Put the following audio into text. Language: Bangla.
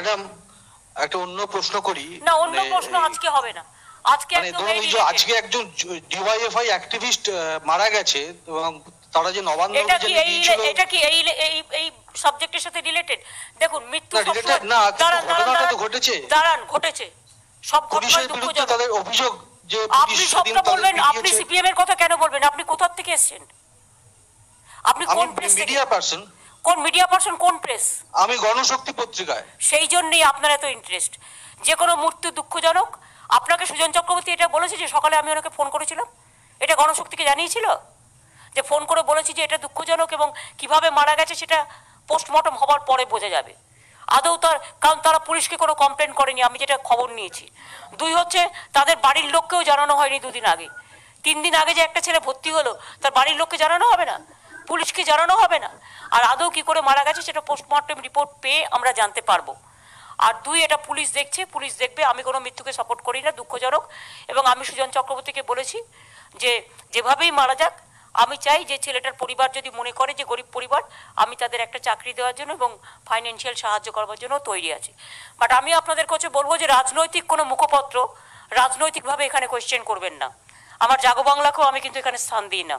मैडम একটা অন্য প্রশ্ন করি না অন্য প্রশ্ন আজকে হবে না আজকে একদম এই যে আজকে একজন DYFI অ্যাক্টিভিস্ট মারা গেছে এবং তারা যে নবান্নর যে দিয়েছিল এটা কি এই এই এই সাবজেক্টের সাথে রিলেটেড দেখুন মৃত্যু সম্পর্কে না ঘটনাটা তো ঘটেছে দাঁড়ান ঘটেছে সব ঘটনার দুঃখজনক তাদের অভিযোগ যে আপনি সবটা বলবেন আপনি সিপিএম এর কথা কেন বলবেন আপনি কোথা থেকে এসেছেন আপনি কোন প্রেস মিডিয়া পারসন কোন মিডিয়া পারসন কোন প্রেস আমি গণশক্তি পত্রিকায় সেই জন্যই আপনার এত ইন্টারেস্ট যে কোনো মৃত্যু দুঃখজনক আপনাকে সুজন চক্রবর্তী এটা বলেছে যে সকালে আমি ওনাকে ফোন করেছিলাম এটা গণশক্তিকে জানিয়েছিল যে ফোন করে বলেছি যে এটা দুঃখজনক এবং কিভাবে মারা গেছে সেটা পোস্টমর্টম হবার পরে বোঝা যাবে আদৌ তার কারণ তারা পুলিশকে কোনো কমপ্লেন করেনি আমি যেটা খবর নিয়েছি দুই হচ্ছে তাদের বাড়ির লোককেও জানানো হয়নি দুদিন আগে তিন দিন আগে যে একটা ছেলে ভর্তি হলো তার বাড়ির লোককে জানানো হবে না পুলিশকে জানানো হবে না আর আদৌ কী করে মারা গেছে সেটা পোস্টমর্টম রিপোর্ট পেয়ে আমরা জানতে পারবো আর দুই এটা পুলিশ দেখছে পুলিশ দেখবে আমি কোনো মৃত্যুকে সাপোর্ট করি না দুঃখজনক এবং আমি সুজন চক্রবর্তীকে বলেছি যে যেভাবেই মারা যাক আমি চাই যে ছেলেটার পরিবার যদি মনে করে যে গরিব পরিবার আমি তাদের একটা চাকরি দেওয়ার জন্য এবং ফাইন্যান্সিয়াল সাহায্য করবার জন্য তৈরি আছি বাট আমি আপনাদের কাছে বলবো যে রাজনৈতিক কোনো মুখপত্র রাজনৈতিকভাবে এখানে কোয়েশ্চেন করবেন না আমার জাগো বাংলাকেও আমি কিন্তু এখানে স্থান দিই না।